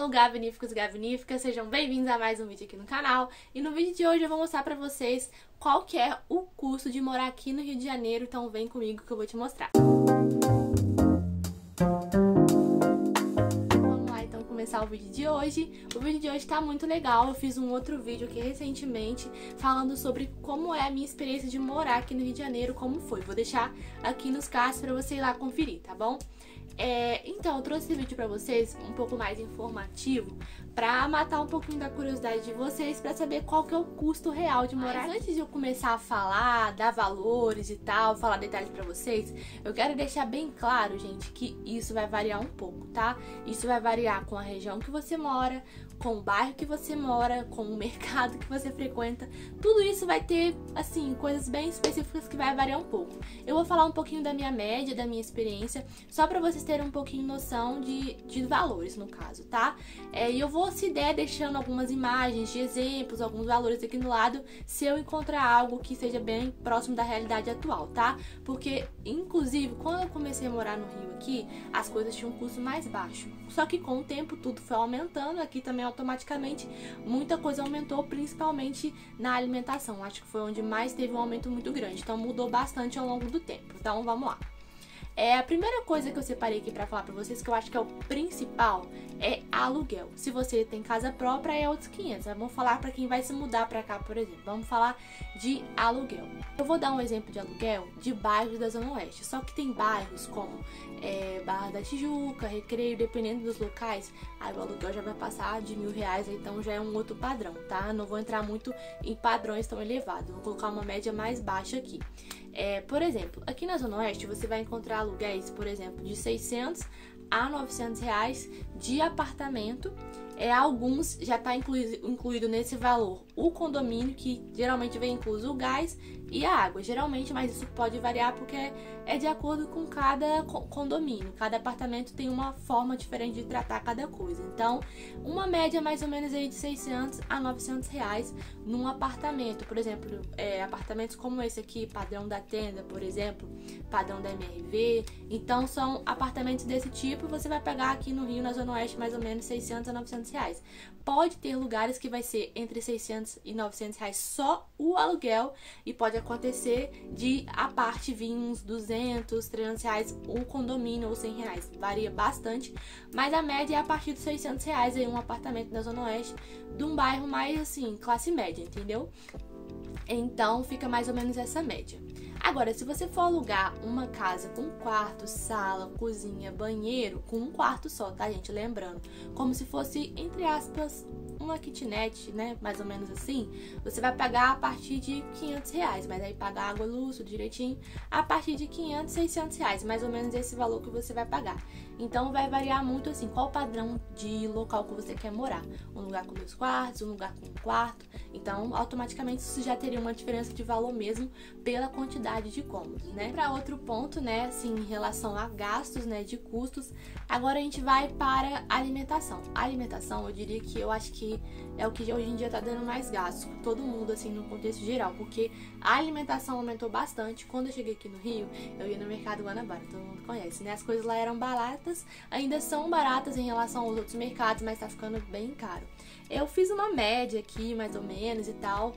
Alô, Gavníficos e Gavníficas, sejam bem-vindos a mais um vídeo aqui no canal. E no vídeo de hoje eu vou mostrar pra vocês qual que é o custo de morar aqui no Rio de Janeiro, então vem comigo que eu vou te mostrar. Vamos lá então começar o vídeo de hoje. O vídeo de hoje tá muito legal, eu fiz um outro vídeo aqui recentemente falando sobre como é a minha experiência de morar aqui no Rio de Janeiro, como foi. Vou deixar aqui nos cards pra você ir lá conferir, tá bom? Então, eu trouxe esse vídeo pra vocês um pouco mais informativo, pra matar um pouquinho da curiosidade de vocês, pra saber qual que é o custo real de morar. Mas antes de eu começar a falar, dar valores e tal, falar detalhes pra vocês, eu quero deixar bem claro, gente, que isso vai variar um pouco, tá? Isso vai variar com a região que você mora, com o bairro que você mora, com o mercado que você frequenta. Tudo isso vai ter, assim, coisas bem específicas que vai variar um pouco. Eu vou falar um pouquinho da minha média, da minha experiência, só pra vocês terem um pouquinho noção de valores, no caso, tá? E eu vou, se der, deixando algumas imagens de exemplos, alguns valores aqui no lado, se eu encontrar algo que seja bem próximo da realidade atual, tá? Porque, inclusive, quando eu comecei a morar no Rio aqui, as coisas tinham um custo mais baixo. Só que com o tempo tudo foi aumentando, aqui também automaticamente muita coisa aumentou, principalmente na alimentação. Acho que foi onde mais teve um aumento muito grande, então mudou bastante ao longo do tempo. Então vamos lá. A primeira coisa que eu separei aqui pra falar pra vocês, que eu acho que é o principal, é aluguel. Se você tem casa própria, é outros 500. Vamos falar pra quem vai se mudar pra cá, por exemplo. Vamos falar de aluguel. Eu vou dar um exemplo de aluguel de bairros da Zona Oeste. Só que tem bairros como Barra da Tijuca, Recreio, dependendo dos locais, aí o aluguel já vai passar de R$1.000, então já é um outro padrão, tá? Não vou entrar muito em padrões tão elevados, vou colocar uma média mais baixa aqui. Por exemplo, aqui na Zona Oeste você vai encontrar aluguéis, por exemplo, de R$600 a R$900 de apartamento. Alguns já está incluído nesse valor o condomínio, que geralmente vem incluso o gás e a água, geralmente, mas isso pode variar porque é de acordo com cada condomínio. Cada apartamento tem uma forma diferente de tratar cada coisa. Então, uma média mais ou menos aí de R$600 a R$900 num apartamento. Por exemplo, apartamentos como esse aqui, padrão da Tenda, por exemplo, padrão da MRV. Então, são apartamentos desse tipo. Você vai pegar aqui no Rio, na Zona Oeste, mais ou menos R$600 a R$900. Pode ter lugares que vai ser entre R$600 e R$900 só o aluguel, e pode acontecer de a parte vir uns R$200, R$300 o condomínio, ou R$100. Varia bastante, mas a média é a partir dos R$600 em um apartamento da Zona Oeste, de um bairro mais assim, classe média, entendeu? Então fica mais ou menos essa média. Agora, se você for alugar uma casa com quarto, sala, cozinha, banheiro, com um quarto só, tá, gente? Lembrando, como se fosse, entre aspas, uma kitnet, né? Mais ou menos assim. Você vai pagar a partir de R$500, mas aí paga água, luz, tudo direitinho. A partir de R$500, R$600, mais ou menos esse valor que você vai pagar. Então vai variar muito, assim, qual o padrão de local que você quer morar. Um lugar com 2 quartos, um lugar com 1 quarto. Então, automaticamente, isso já teria uma diferença de valor mesmo pela quantidade de cômodos, né? Para outro ponto, né, assim, em relação a gastos, né, de custos, agora a gente vai para alimentação. A alimentação, eu diria que eu acho que é o que hoje em dia tá dando mais gastos, todo mundo, assim, no contexto geral, porque a alimentação aumentou bastante. Quando eu cheguei aqui no Rio, eu ia no mercado Guanabara, todo mundo conhece, né? As coisas lá eram baratas, ainda são baratas em relação aos outros mercados, mas tá ficando bem caro. Eu fiz uma média aqui, mais ou menos, e tal,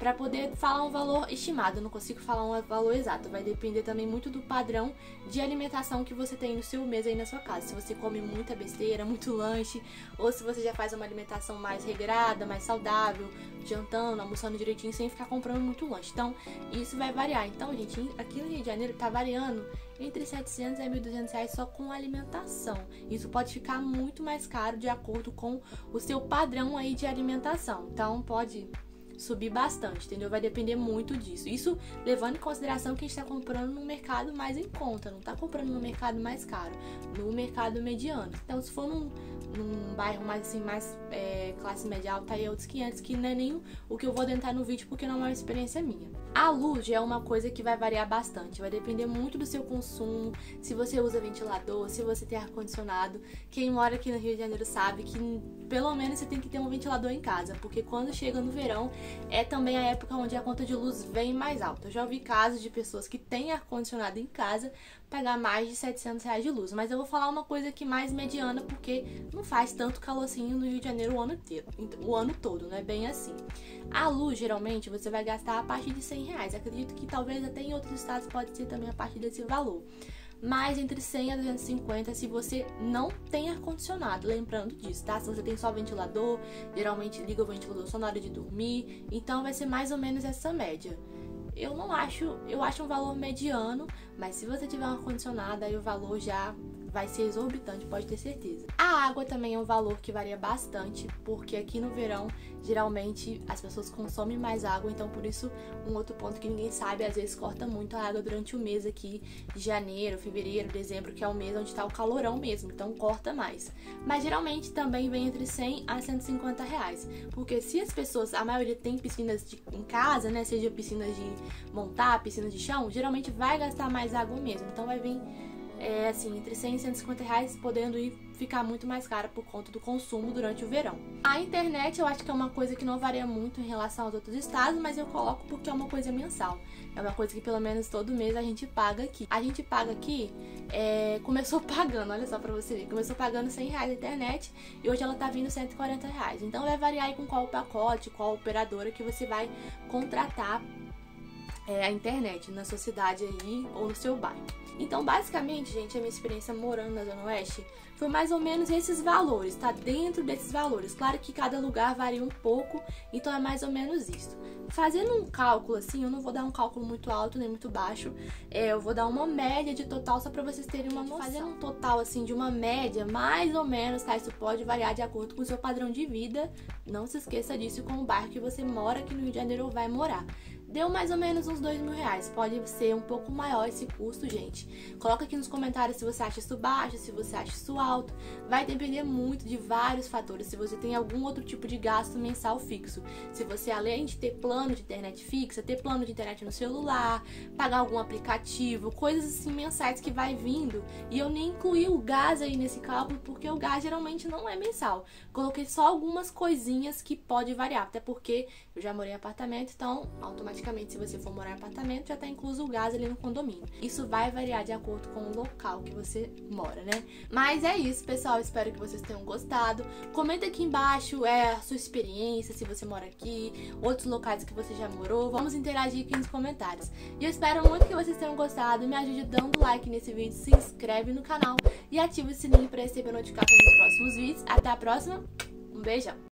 pra poder falar um valor estimado. Eu não consigo falar um valor exato, vai depender também muito do padrão de alimentação que você tem no seu mês aí na sua casa. Se você come muita besteira, muito lanche, ou se você já faz uma alimentação mais regrada, mais saudável, jantando, almoçando direitinho, sem ficar comprando muito lanche. Então, isso vai variar. Então, gente, aqui no Rio de Janeiro tá variando entre R$700 a R$1.200 só com alimentação. Isso pode ficar muito mais caro de acordo com o seu padrão aí de alimentação. Então, pode subir bastante, entendeu? Vai depender muito disso. Isso levando em consideração que a gente tá comprando no mercado mais em conta, não tá comprando no mercado mais caro, no mercado mediano. Então, se for num bairro mais assim, mais classe média alta, aí é outros 500, que não é nem o que eu vou adentrar no vídeo, porque não é uma experiência minha. A luz já é uma coisa que vai variar bastante, vai depender muito do seu consumo, se você usa ventilador, se você tem ar-condicionado. Quem mora aqui no Rio de Janeiro sabe que pelo menos você tem que ter um ventilador em casa, porque quando chega no verão é também a época onde a conta de luz vem mais alta. Eu já ouvi casos de pessoas que têm ar-condicionado em casa pagar mais de R$700 de luz, mas eu vou falar uma coisa aqui mais mediana, porque não faz tanto calorzinho no Rio de Janeiro o ano inteiro, o ano todo, não é bem assim. A luz geralmente você vai gastar a partir de R$100, acredito que talvez até em outros estados pode ser também a partir desse valor, mas entre 100 a 250 se você não tem ar-condicionado, lembrando disso, tá? Se você tem só ventilador, geralmente liga o ventilador só na hora de dormir, então vai ser mais ou menos essa média. Eu acho um valor mediano, mas se você tiver um ar-condicionado, aí o valor já vai ser exorbitante, pode ter certeza. A água também é um valor que varia bastante, porque aqui no verão, geralmente, as pessoas consomem mais água, então por isso, um outro ponto que ninguém sabe, às vezes corta muito a água durante o mês aqui, de janeiro, fevereiro, dezembro, que é o mês onde tá o calorão mesmo, então corta mais. Mas geralmente também vem entre 100 a R$150, porque se as pessoas, a maioria tem piscinas em casa, né, seja piscinas de montar, piscina de chão, geralmente vai gastar mais água mesmo, então vai vir assim, entre 100 e R$150, podendo ficar muito mais cara por conta do consumo durante o verão. A internet eu acho que é uma coisa que não varia muito em relação aos outros estados, mas eu coloco porque é uma coisa mensal, é uma coisa que pelo menos todo mês a gente paga aqui. A gente paga aqui, começou pagando, olha só pra você ver, começou pagando R$100 a internet e hoje ela tá vindo R$140, então vai variar aí com qual pacote, qual operadora que você vai contratar a internet na sua cidade aí ou no seu bairro. Então, basicamente, gente, a minha experiência morando na Zona Oeste foi mais ou menos esses valores, tá? Dentro desses valores. Claro que cada lugar varia um pouco, então é mais ou menos isso. Fazendo um cálculo assim, eu não vou dar um cálculo muito alto nem muito baixo, eu vou dar uma média de total só pra vocês terem uma noção. Fazendo um total assim de uma média, mais ou menos, tá? Isso pode variar de acordo com o seu padrão de vida, não se esqueça disso, com o bairro que você mora aqui no Rio de Janeiro ou vai morar. Deu mais ou menos uns R$2.000, pode ser um pouco maior esse custo, gente. Coloca aqui nos comentários se você acha isso baixo, se você acha isso alto. Vai depender muito de vários fatores, se você tem algum outro tipo de gasto mensal fixo. Se você, além de ter plano de internet fixa, ter plano de internet no celular, pagar algum aplicativo, coisas assim mensais que vai vindo. E eu nem incluí o gás aí nesse cálculo, porque o gás geralmente não é mensal. Coloquei só algumas coisinhas que pode variar, até porque eu já morei em apartamento, então automaticamente, se você for morar em apartamento, já tá incluso o gás ali no condomínio. Isso vai variar de acordo com o local que você mora, né? Mas é isso, pessoal. Espero que vocês tenham gostado. Comenta aqui embaixo a sua experiência, se você mora aqui, outros locais que você já morou. Vamos interagir aqui nos comentários. E eu espero muito que vocês tenham gostado. Me ajude dando like nesse vídeo, se inscreve no canal e ativa o sininho para receber notificação dos próximos vídeos. Até a próxima. Um beijão!